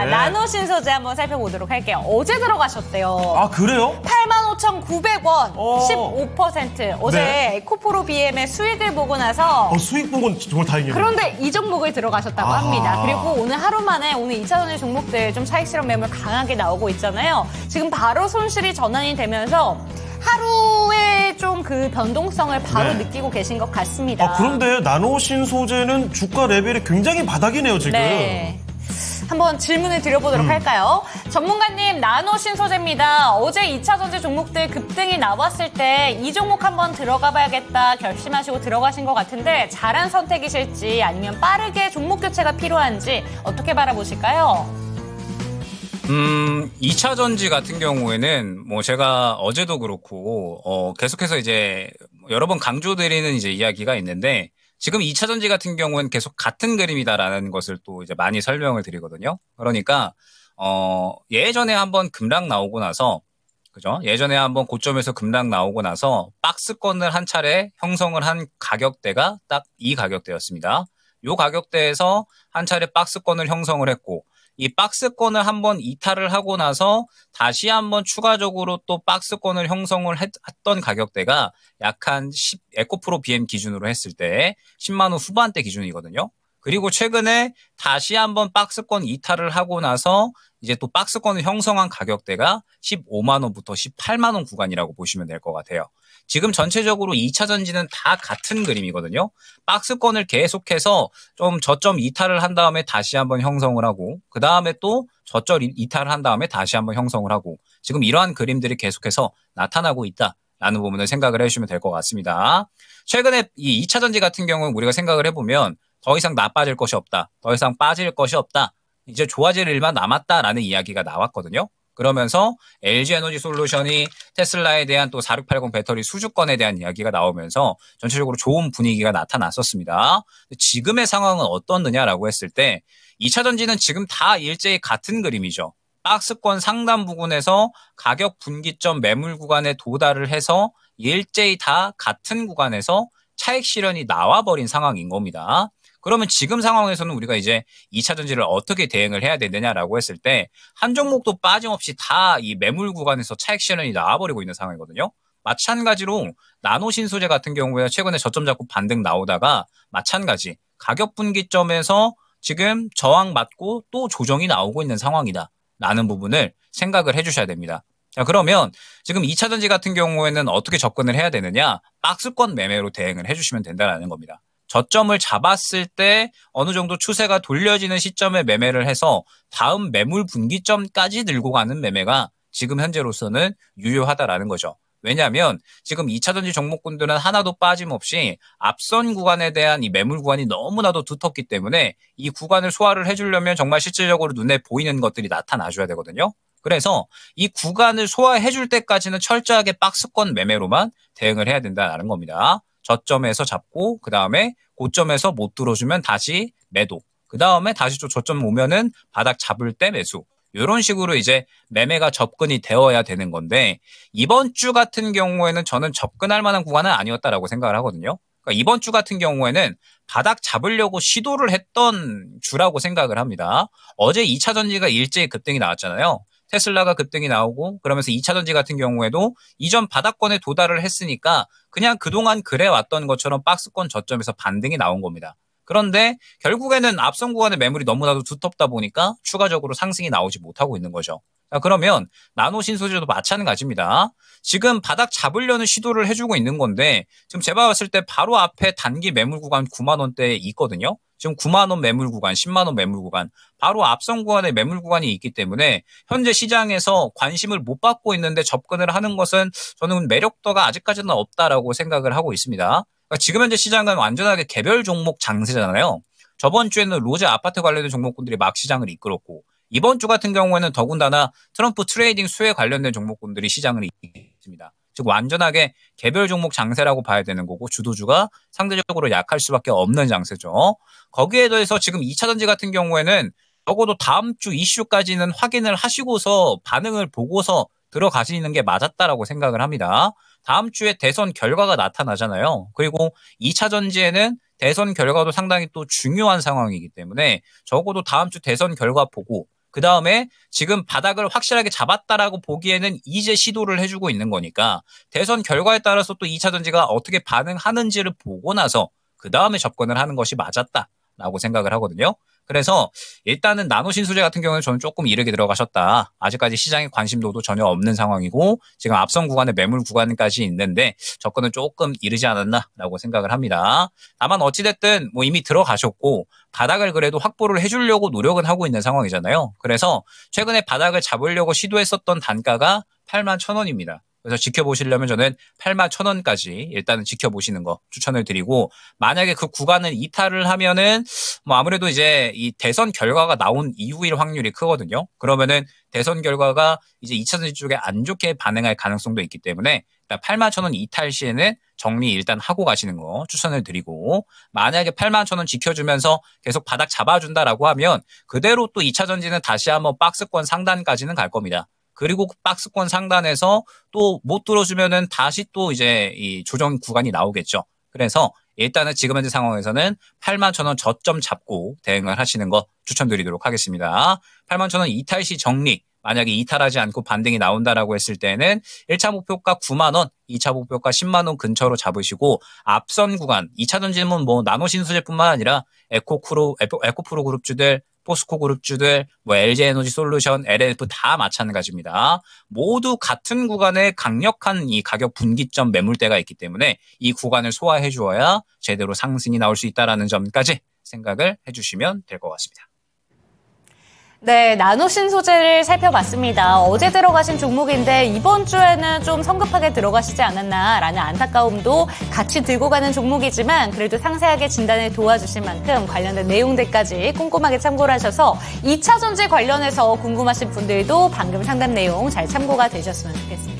네. 나노신소재 한번 살펴보도록 할게요. 어제 들어가셨대요. 아, 그래요? 85,900원, 15%. 어제 네. 에코프로 BM의 수익을 보고 나서 수익 보고는 정말 다행이네요. 그런데 이 종목을 들어가셨다고 합니다. 그리고 오늘 하루 만에 오늘 2차전지 종목들 좀 차익 실현 매물 강하게 나오고 있잖아요. 지금 바로 손실이 전환이 되면서 하루에 좀 그 변동성을 바로 네. 느끼고 계신 것 같습니다. 아, 그런데 나노신소재는 주가 레벨이 굉장히 바닥이네요, 지금. 네. 한번 질문을 드려보도록 할까요? 전문가님, 나노신소재입니다. 어제 2차전지 종목들 급등이 나왔을 때 이 종목 한번 들어가봐야겠다 결심하시고 들어가신 것 같은데 잘한 선택이실지 아니면 빠르게 종목 교체가 필요한지 어떻게 바라보실까요? 2차전지 같은 경우에는 뭐 제가 어제도 그렇고 계속해서 이제 여러 번 강조드리는 이제 이야기가 있는데 지금 2차전지 같은 경우는 계속 같은 그림이다라는 것을 또 이제 많이 설명을 드리거든요. 그러니까 예전에 한번 급락 나오고 나서 그죠? 예전에 한번 고점에서 급락 나오고 나서 박스권을 한 차례 형성을 한 가격대가 딱 이 가격대였습니다. 요 가격대에서 한 차례 박스권을 형성을 했고 이 박스권을 한번 이탈을 하고 나서 다시 한번 추가적으로 또 박스권을 형성을 했던 가격대가 약 한 에코프로 BM 기준으로 했을 때 10만 원 후반대 기준이거든요. 그리고 최근에 다시 한번 박스권 이탈을 하고 나서 이제 또 박스권을 형성한 가격대가 15만 원부터 18만 원 구간이라고 보시면 될 것 같아요. 지금 전체적으로 2차전지는 다 같은 그림이거든요. 박스권을 계속해서 좀 저점 이탈을 한 다음에 다시 한번 형성을 하고 그 다음에 또 저점 이탈을 한 다음에 다시 한번 형성을 하고 지금 이러한 그림들이 계속해서 나타나고 있다라는 부분을 생각을 해주시면 될 것 같습니다. 최근에 이 2차전지 같은 경우는 우리가 생각을 해보면 더 이상 나빠질 것이 없다. 더 이상 빠질 것이 없다. 이제 좋아질 일만 남았다라는 이야기가 나왔거든요. 그러면서 LG 에너지 솔루션이 테슬라에 대한 또 4680 배터리 수주권에 대한 이야기가 나오면서 전체적으로 좋은 분위기가 나타났었습니다. 지금의 상황은 어떻느냐라고 했을 때 2차전지는 지금 다 일제히 같은 그림이죠. 박스권 상단 부근에서 가격 분기점 매물 구간에 도달을 해서 일제히 다 같은 구간에서 차익 실현이 나와버린 상황인 겁니다. 그러면 지금 상황에서는 우리가 이제 2차전지를 어떻게 대응을 해야 되느냐라고 했을 때 한 종목도 빠짐없이 다 이 매물 구간에서 차익 실현이 나와버리고 있는 상황이거든요. 마찬가지로 나노신소재 같은 경우에 최근에 저점 잡고 반등 나오다가 마찬가지 가격 분기점에서 지금 저항 맞고 또 조정이 나오고 있는 상황이다라는 부분을 생각을 해주셔야 됩니다. 자, 그러면 지금 2차전지 같은 경우에는 어떻게 접근을 해야 되느냐? 박스권 매매로 대응을 해주시면 된다라는 겁니다. 저점을 잡았을 때 어느 정도 추세가 돌려지는 시점에 매매를 해서 다음 매물 분기점까지 들고 가는 매매가 지금 현재로서는 유효하다라는 거죠. 왜냐하면 지금 2차전지 종목군들은 하나도 빠짐없이 앞선 구간에 대한 이 매물 구간이 너무나도 두텁기 때문에 이 구간을 소화를 해주려면 정말 실질적으로 눈에 보이는 것들이 나타나줘야 되거든요. 그래서 이 구간을 소화해줄 때까지는 철저하게 박스권 매매로만 대응을 해야 된다는 겁니다. 저점에서 잡고 그 다음에 고점에서 못 들어주면 다시 매도, 그 다음에 다시 또 저점 오면은 바닥 잡을 때 매수, 이런 식으로 이제 매매가 접근이 되어야 되는 건데 이번 주 같은 경우에는 저는 접근할 만한 구간은 아니었다라고 생각을 하거든요. 그러니까 이번 주 같은 경우에는 바닥 잡으려고 시도를 했던 주라고 생각을 합니다. 어제 2차전지가 일제히 급등이 나왔잖아요. 테슬라가 급등이 나오고 그러면서 2차전지 같은 경우에도 이전 바닥권에 도달을 했으니까 그냥 그동안 그래왔던 것처럼 박스권 저점에서 반등이 나온 겁니다. 그런데 결국에는 앞선 구간의 매물이 너무나도 두텁다 보니까 추가적으로 상승이 나오지 못하고 있는 거죠. 자, 그러면 나노신소재도 마찬가지입니다. 지금 바닥 잡으려는 시도를 해주고 있는 건데 지금 제가 봤을 때 바로 앞에 단기 매물 구간 9만 원대에 있거든요. 지금 9만 원 매물 구간, 10만 원 매물 구간, 바로 앞선 구간에 매물 구간이 있기 때문에 현재 시장에서 관심을 못 받고 있는데 접근을 하는 것은 저는 매력도가 아직까지는 없다라고 생각을 하고 있습니다. 그러니까 지금 현재 시장은 완전하게 개별 종목 장세잖아요. 저번 주에는 로제 아파트 관련된 종목군들이 막 시장을 이끌었고 이번 주 같은 경우에는 더군다나 트럼프 트레이딩 수에 관련된 종목군들이 시장을 이끌었습니다. 즉 완전하게 개별 종목 장세라고 봐야 되는 거고 주도주가 상대적으로 약할 수밖에 없는 장세죠. 거기에 더해서 지금 2차전지 같은 경우에는 적어도 다음 주 이슈까지는 확인을 하시고서 반응을 보고서 들어가시는 게 맞았다라고 생각을 합니다. 다음 주에 대선 결과가 나타나잖아요. 그리고 2차전지에는 대선 결과도 상당히 또 중요한 상황이기 때문에 적어도 다음 주 대선 결과 보고 그다음에 지금 바닥을 확실하게 잡았다라고 보기에는 이제 시도를 해주고 있는 거니까 대선 결과에 따라서 또 2차 전지가 어떻게 반응하는지를 보고 나서 그다음에 접근을 하는 것이 맞았다라고 생각을 하거든요. 그래서 일단은 나노신소재 같은 경우는 저는 조금 이르게 들어가셨다. 아직까지 시장의 관심도도 전혀 없는 상황이고 지금 앞선 구간에 매물 구간까지 있는데 접근은 조금 이르지 않았나라고 생각을 합니다. 다만 어찌됐든 뭐 이미 들어가셨고 바닥을 그래도 확보를 해주려고 노력은 하고 있는 상황이잖아요. 그래서 최근에 바닥을 잡으려고 시도했었던 단가가 81,000원입니다. 그래서 지켜보시려면 저는 81,000원까지 일단은 지켜보시는 거 추천을 드리고, 만약에 그 구간을 이탈을 하면은 뭐 아무래도 이제 이 대선 결과가 나온 이후일 확률이 크거든요. 그러면은 대선 결과가 이제 2차 전지 쪽에 안 좋게 반응할 가능성도 있기 때문에 일단 81,000원 이탈 시에는 정리 일단 하고 가시는 거 추천을 드리고, 만약에 81,000원 지켜주면서 계속 바닥 잡아준다라고 하면 그대로 또 2차 전지는 다시 한번 박스권 상단까지는 갈 겁니다. 그리고 박스권 상단에서 또 못 들어주면은 다시 또 이제 이 조정 구간이 나오겠죠. 그래서 일단은 지금 현재 상황에서는 81,000원 저점 잡고 대응을 하시는 거 추천드리도록 하겠습니다. 81,000원 이탈 시 정리. 만약에 이탈하지 않고 반등이 나온다라고 했을 때는 1차 목표가 9만원, 2차 목표가 10만원 근처로 잡으시고, 앞선 구간, 2차 전지는 뭐 나노신소재뿐만 아니라 에코프로 그룹주들, 포스코 그룹주들, 뭐 LG 에너지 솔루션, LNF 다 마찬가지입니다. 모두 같은 구간에 강력한 이 가격 분기점 매물대가 있기 때문에 이 구간을 소화해 주어야 제대로 상승이 나올 수 있다라는 점까지 생각을 해 주시면 될 것 같습니다. 네, 나노신소재를 살펴봤습니다. 어제 들어가신 종목인데 이번 주에는 좀 성급하게 들어가시지 않았나라는 안타까움도 같이 들고 가는 종목이지만, 그래도 상세하게 진단을 도와주신 만큼 관련된 내용들까지 꼼꼼하게 참고를 하셔서 2차 전지 관련해서 궁금하신 분들도 방금 상담 내용 잘 참고가 되셨으면 좋겠습니다.